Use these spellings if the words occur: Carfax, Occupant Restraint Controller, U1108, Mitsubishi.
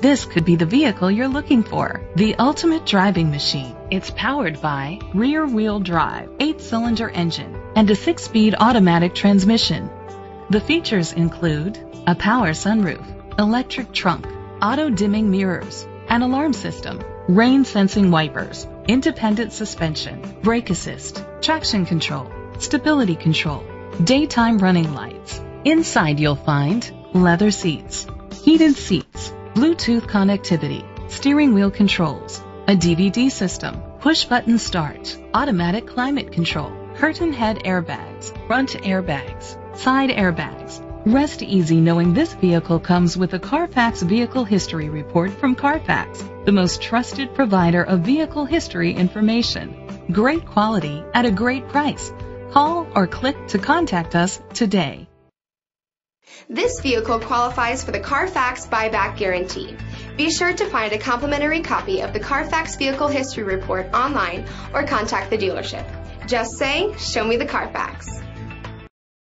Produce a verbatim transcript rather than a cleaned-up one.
This could be the vehicle you're looking for. The ultimate driving machine. It's powered by rear-wheel drive, eight-cylinder engine, and a six-speed automatic transmission. The features include a power sunroof, electric trunk, auto-dimming mirrors, an alarm system, rain-sensing wipers, independent suspension, brake assist, traction control, stability control, daytime running lights. Inside you'll find leather seats, heated seats, Bluetooth connectivity, steering wheel controls, a D V D system, push-button start, automatic climate control, curtain head airbags, front airbags, side airbags. Rest easy knowing this vehicle comes with a Carfax Vehicle History Report from Carfax, the most trusted provider of vehicle history information. Great quality at a great price. Call or click to contact us today. This vehicle qualifies for the Carfax buyback guarantee. Be sure to find a complimentary copy of the Carfax Vehicle History Report online or contact the dealership. Just say, "Show me the Carfax."